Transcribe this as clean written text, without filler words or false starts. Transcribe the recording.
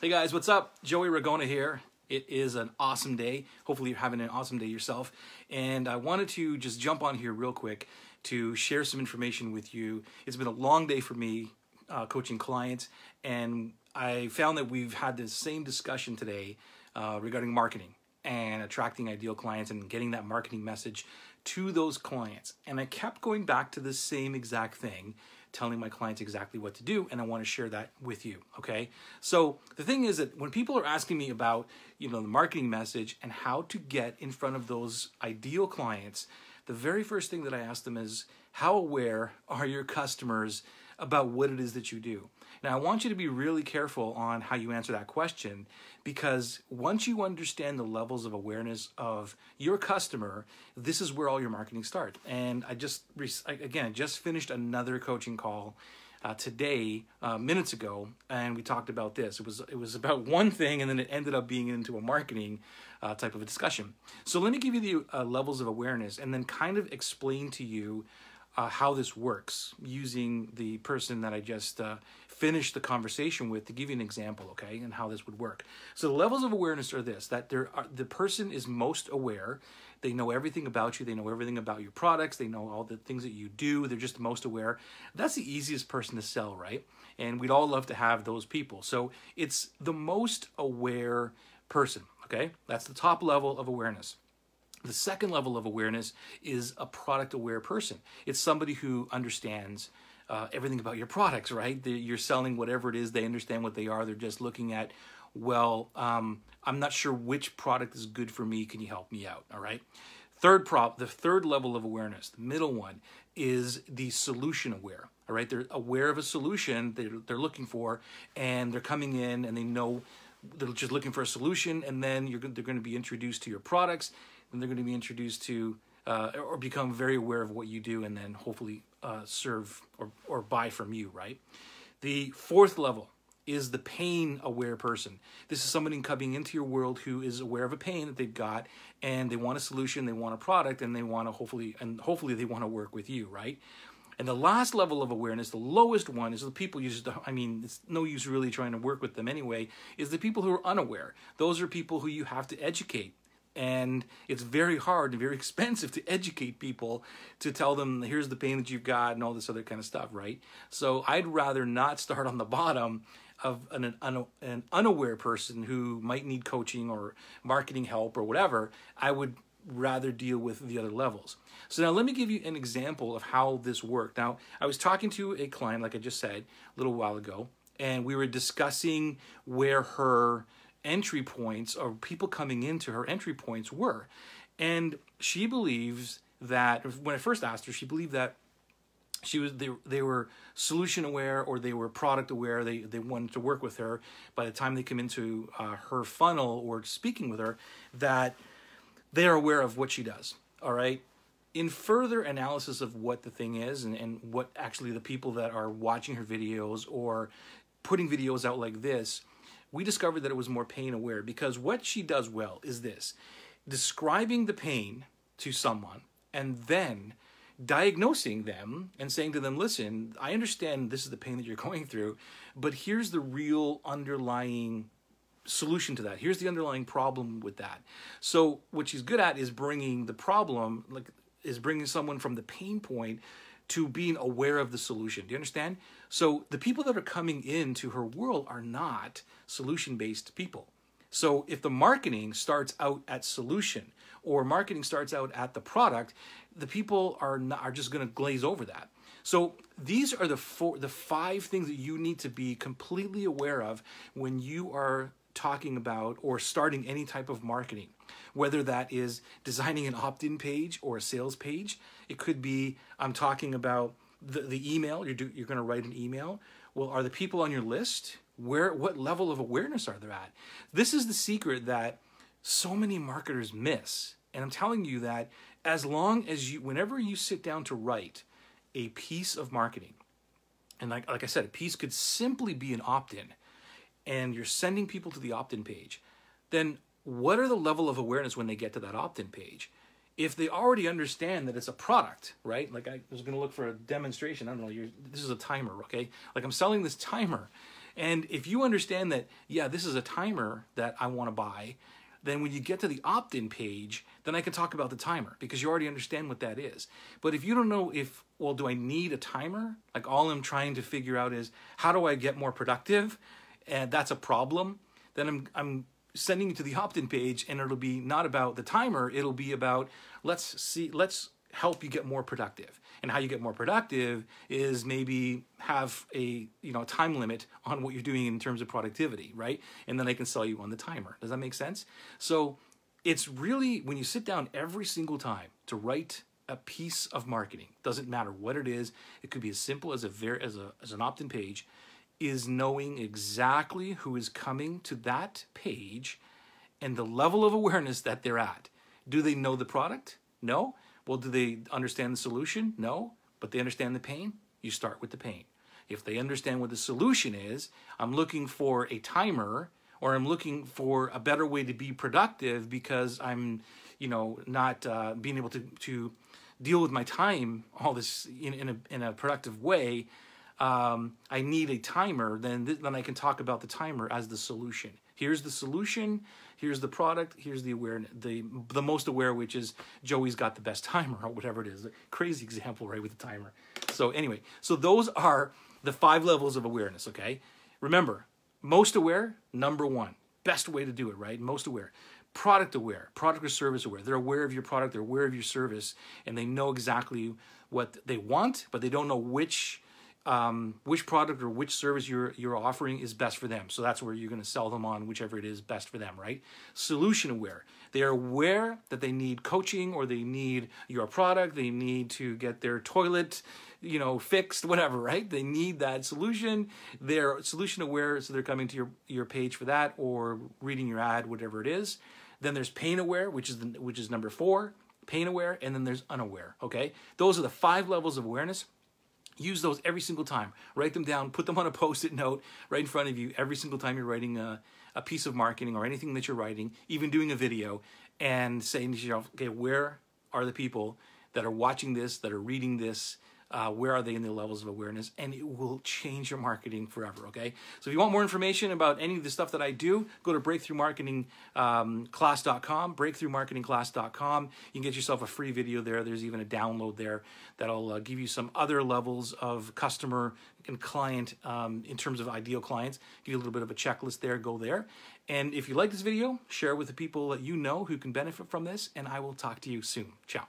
Hey guys, what's up? Joey Ragona here. It is an awesome day. Hopefully you're having an awesome day yourself. And I wanted to just jump on here real quick to share some information with you. It's been a long day for me coaching clients, and I found that we've had this same discussion today regarding marketing and attracting ideal clients and getting that marketing message to those clients. And I kept going back to the same exact thing, telling my clients exactly what to do, and I want to share that with you, okay? So the thing is that when people are asking me about, the marketing message and how to get in front of those ideal clients, the very first thing that I ask them is, how aware are your customers about what it is that you do? Now, I want you to be really careful on how you answer that question, because once you understand the levels of awareness of your customer, this is where all your marketing starts. And I just finished another coaching call today, minutes ago, and we talked about this. It was about one thing, and then it ended up being into a marketing type of a discussion. So let me give you the levels of awareness, and then kind of explain to you how this works using the person that I just finished the conversation with to give you an example, okay, and how this would work. So the levels of awareness are this, that the person is most aware. They know everything about you. They know everything about your products. They know all the things that you do. They're just the most aware. That's the easiest person to sell, right? And we'd all love to have those people. So it's the most aware person, okay? That's the top level of awareness. The second level of awareness is a product-aware person. It's somebody who understands everything about your products, right? You're selling whatever it is. They understand what they are. They're just looking at, well, I'm not sure which product is good for me. Can you help me out? All right. The third level of awareness, the middle one, is the solution aware. All right. They're aware of a solution they're looking for, and they're coming in, and they know they're just looking for a solution, and then they're going to be introduced to your products. And they're going to be introduced to or become very aware of what you do, and then hopefully serve or buy from you, right? The fourth level is the pain-aware person. This is somebody coming into your world who is aware of a pain that they've got, and they want a solution, they want a product, and they want to hopefully they want to work with you, right? And the last level of awareness, the lowest one, is the people it's no use really trying to work with them anyway, is the people who are unaware. Those are people who you have to educate. And it's very hard and very expensive to educate people, to tell them, here's the pain that you've got and all this other kind of stuff, right? So I'd rather not start on the bottom of an unaware person who might need coaching or marketing help or whatever. I would rather deal with the other levels. So now let me give you an example of how this worked. Now, I was talking to a client, like I just said, a little while ago, and we were discussing where her entry points, or people coming into her entry points, were. And she believes that, when I first asked her, she believed that they were solution aware, or they were product aware. They wanted to work with her. By the time they come into her funnel or speaking with her, that they're aware of what she does. All right. In further analysis of what the thing is, and what actually the people that are watching her videos or putting videos out like this, we discovered that it was more pain aware, because what she does well is this: describing the pain to someone and then diagnosing them and saying to them, listen, I understand this is the pain that you're going through, but here's the real underlying solution to that. Here's the underlying problem with that. So what she's good at is bringing the problem, bringing someone from the pain point to being aware of the solution. Do you understand? So the people that are coming into her world are not solution-based people. So if the marketing starts out at solution, or marketing starts out at the product, the people are just gonna glaze over that. So these are the five things that you need to be completely aware of when you are talking about or starting any type of marketing, whether that is designing an opt-in page or a sales page. It could be, I'm talking about the email. You're going to write an email. Well, are the people on your list? What level of awareness are they at? This is the secret that so many marketers miss. And I'm telling you that whenever you sit down to write a piece of marketing, and like I said, a piece could simply be an opt-in, and you're sending people to the opt-in page, then what are the level of awareness when they get to that opt-in page? If they already understand that it's a product, right? Like I was gonna look for a demonstration. I don't know, this is a timer, okay? Like I'm selling this timer, And if you understand that, yeah, this is a timer that I want to buy, then when you get to the opt-in page, then I can talk about the timer because you already understand what that is. But if you don't know if, well, do I need a timer? Like all I'm trying to figure out is how do I get more productive? And that's a problem. Then I'm sending you to the opt-in page and it'll be not about the timer. It'll be about, let's help you get more productive. And how you get more productive is maybe have a time limit on what you're doing in terms of productivity, right? And then I can sell you on the timer. Does that make sense? So it's really, when you sit down every single time to write a piece of marketing, doesn't matter what it is, it could be as simple as an opt-in page, is knowing exactly who is coming to that page and the level of awareness that they're at. Do they know the product? No. Well, do they understand the solution? No, but they understand the pain? You start with the pain. If they understand what the solution is, I'm looking for a timer, or I'm looking for a better way to be productive because I'm, not being able to deal with my time, all this in a productive way. I need a timer, then I can talk about the timer as the solution. Here's the solution, here's the product, here's the awareness, the most aware, which is Joey's got the best timer or whatever it is. A crazy example, right, with the timer. So anyway, so those are the 5 levels of awareness, okay? Remember, most aware, #1. Best way to do it, right? Most aware. Product aware, product or service aware. They're aware of your product, they're aware of your service, and they know exactly what they want, but they don't know which product or which service you're offering is best for them. So that's where you're going to sell them on, whichever it is best for them, right? Solution aware. They are aware that they need coaching or they need your product. They need to get their toilet, fixed, whatever, right? They need that solution. They're solution aware, so they're coming to your page for that or reading your ad, whatever it is. Then there's pain aware, which is #4, pain aware. And then there's unaware, okay? Those are the 5 levels of awareness. Use those every single time. Write them down, put them on a Post-it note right in front of you every single time you're writing a piece of marketing or anything that you're writing, even doing a video, and saying to yourself, okay, where are the people that are watching this, that are reading this? Where are they in the levels of awareness? And it will change your marketing forever, okay? So if you want more information about any of the stuff that I do, go to BreakthroughMarketingClass.com, BreakthroughMarketingClass.com. You can get yourself a free video there. There's even a download there that'll give you some other levels of customer and client in terms of ideal clients. Give you a little bit of a checklist there. Go there. And if you like this video, share it with the people that you know who can benefit from this, and I will talk to you soon. Ciao.